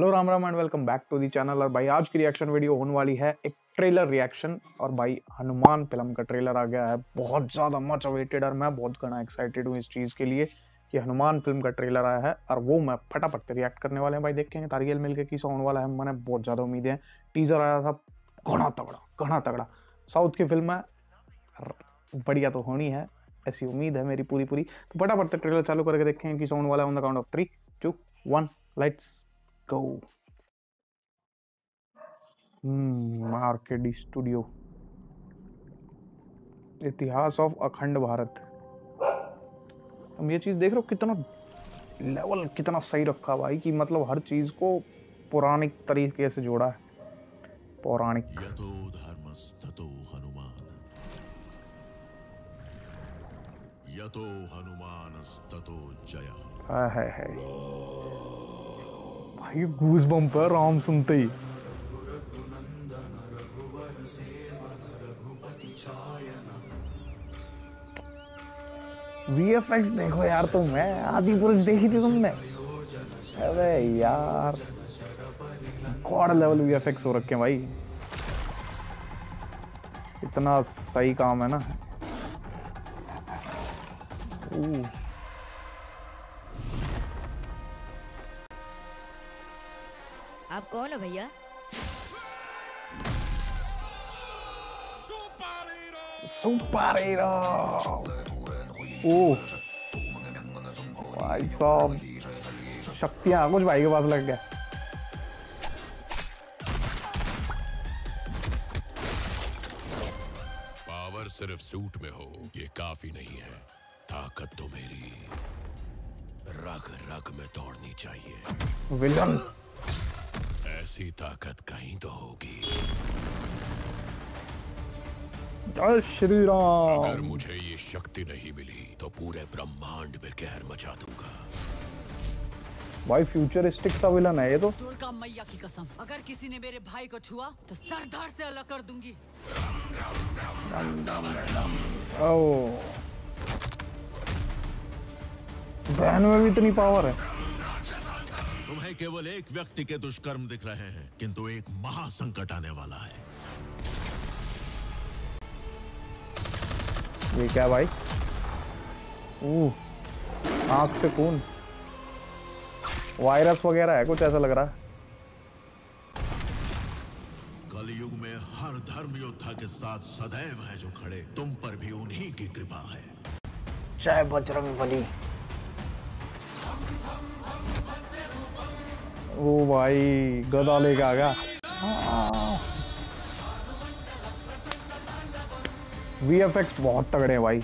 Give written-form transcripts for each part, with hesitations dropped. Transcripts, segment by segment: Hello Ram Ram and welcome back to the channel. और भाई आज की रिएक्शन वीडियो होने वाली है एक ट्रेलर रिएक्शन। और भाई हनुमान फिल्म का ट्रेलर आ गया है, बहुत ज़्यादा मच अवेटेड, और मैं बहुत घना एक्साइटेड हूँ इस चीज़ के लिए कि हनुमान फिल्म का ट्रेलर आया है और वो मैं फटाफट से रिएक्ट करने वाले हैं। भाई देखेंगे तारियल मिल के किसा होने वाला है, मैंने बहुत ज़्यादा उम्मीदें हैं। टीजर आया था, घना तगड़ा साउथ की फिल्म है, बढ़िया तो होनी है, ऐसी उम्मीद है मेरी पूरी। तो फटाफट से ट्रेलर चालू करके देखेंगे किसा होने वाला है। On the count of 3, 2, 1 let's go. RKD studio, इतिहास ऑफ अखंड भारत। हम ये चीज देख रहे हो कितना लेवल कितना सही रखा भाई, कि मतलब हर चीज को पौराणिक तरीके से जोड़ा है। पौराणिक है भाई, गूज बम्प है राम सुनते ही। VFX देखो यार, तुम है आदि पुरुष देखी थी तुमने? अरे यार गॉड लेवल VFX हो रखे भाई, इतना सही काम है ना। आप कौन हो भैया? Super hero. ओह भाई साहब, शक्तियां कुछ भाई के पास लग गया। पावर सिर्फ सूट में हो ये काफी नहीं है, ताकत तो मेरी रग में दौड़नी चाहिए। विलन, ऐसी ताकत कहीं तो होगी। जय श्री राम। अगर मुझे ये शक्ति नहीं मिली तो पूरे ब्रह्मांड में कहर मचा दूंगा। भाई फ्यूचरिस्टिक सा विलन है ये तो। दुर्गा मैया की कसम, अगर किसी ने मेरे भाई को छुआ तो सरदार से अलग कर दूंगी। बहन में भी इतनी पावर है। तुम्हें केवल एक व्यक्ति के दुष्कर्म दिख रहे हैं, किंतु एक महासंकट आने वाला है। ये क्या भाई? ओह, आंख से खून, वायरस वगैरह है कुछ ऐसा लग रहा है। कलयुग में हर धर्म योद्धा के साथ सदैव है जो खड़े, तुम पर भी उन्हीं की कृपा है। जय बजरंगबली। ओ भाई गदा लेके आ गया। VFX बहुत तगड़े हैं भाई।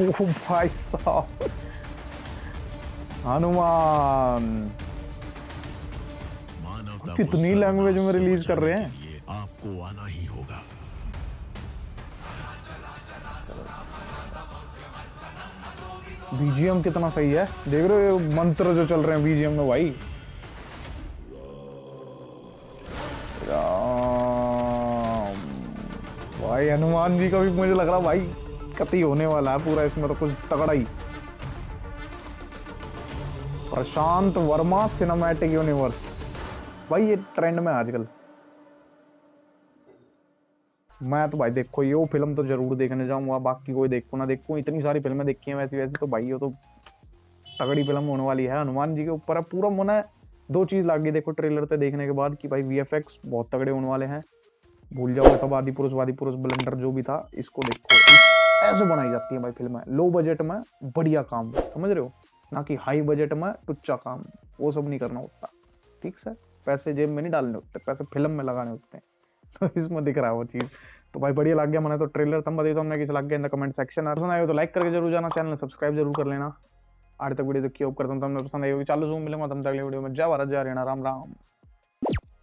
ओ भाई साहब, हनुमान कितनी लैंग्वेज में रिलीज कर रहे हैं। आपको आना ही होगा। BGM कितना सही है, देख रहे हो मंत्र जो चल रहे हैं BGM में भाई। राम भाई, हनुमान जी का भी मुझे लग रहा भाई कतई होने वाला है पूरा इसमें तो, कुछ तगड़ा ही। प्रशांत वर्मा सिनेमैटिक यूनिवर्स भाई, ये ट्रेंड में आजकल। मैं तो भाई देखो ये फिल्म तो जरूर देखने जाऊंगा, बाकी कोई देखो ना देखो, इतनी सारी फिल्में देखी हैं वैसी तो भाई ये तो तगड़ी फिल्म होने वाली है। हनुमान जी के ऊपर है पूरा मन है। दो चीज लग गई देखो ट्रेलर से देखने के बाद कि भाई VFX बहुत तगड़े होने वाले हैं। भूल जाओ सब आदि पुरुष ब्लेंडर जो भी था, इसको देखो ऐसे बनाई जाती है भाई फिल्म, लो बजट में बढ़िया काम, समझ रहे हो ना, कि हाई बजट में टुच्चा काम, वो सब नहीं करना होता। ठीक है, पैसे जेब में नहीं डालने होते, पैसे फिल्म में लगाने होते हैं, तो इसमें दिख रहा है वो चीज़। तो भाई बढ़िया लग गया मैंने तो ट्रेलर। तुम बताइए हमने किस लग गया इन द कमेंट सेक्शन। और पसंद आए हो तो लाइक करके जरूर जाना, चैनल सब्सक्राइब जरूर कर लेना। आज तक वीडियो देखी होप करता हूँ तुमने पसंद आई होगी। चालू जूम मिलेगा तुम अगले वीडियो में। जय भारत, जय हरियाणा, राम राम।